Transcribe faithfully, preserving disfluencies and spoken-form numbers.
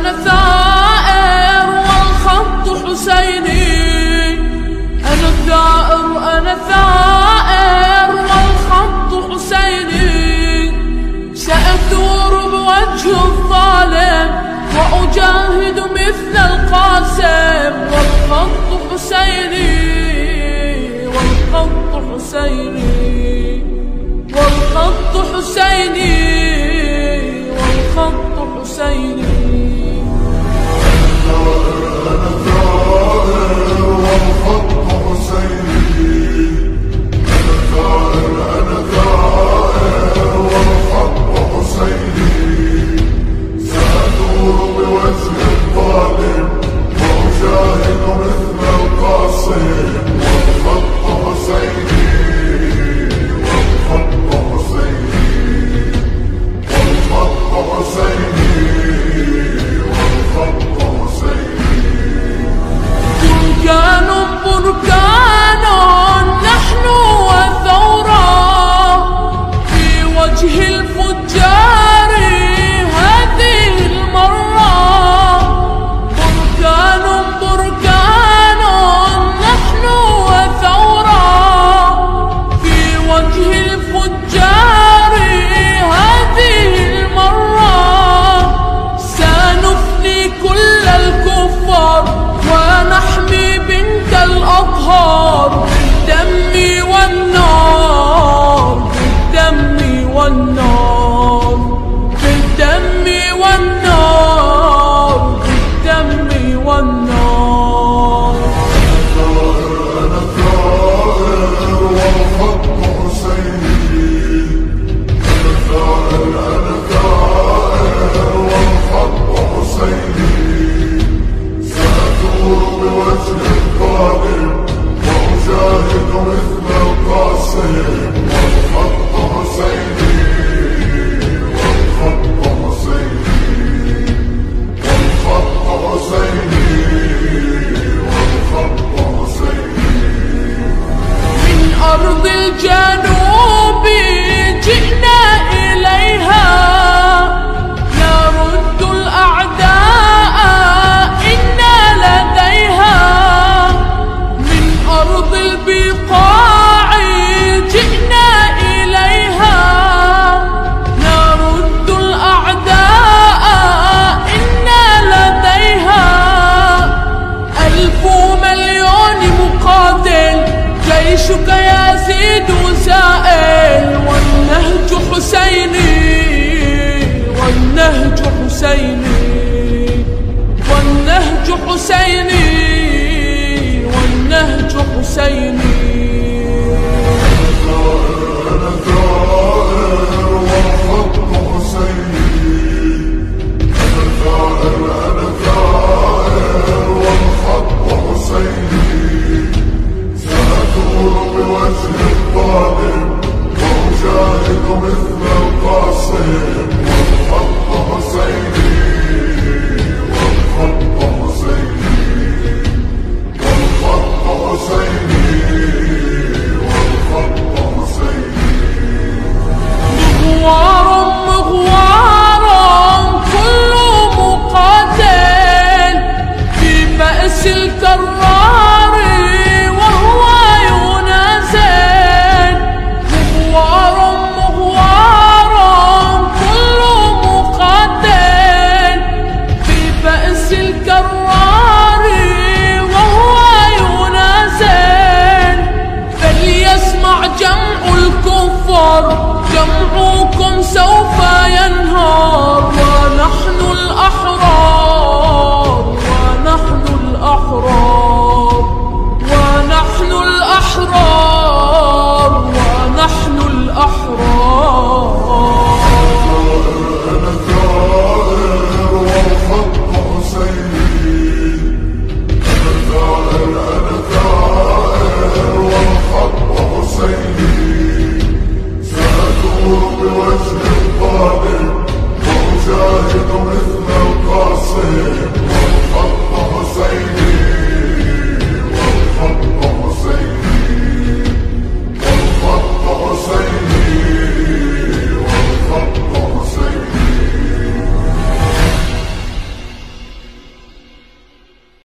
أنا الثائر والخط حسيني، أنا الثائر أنا الثائر والخط حسيني. سأثور بوجه الظالم وأجاهد مثل القاسم، والخط حسيني والخط حسيني والخط حسيني والخط حسيني. نحن وثورة في وجه الفجار.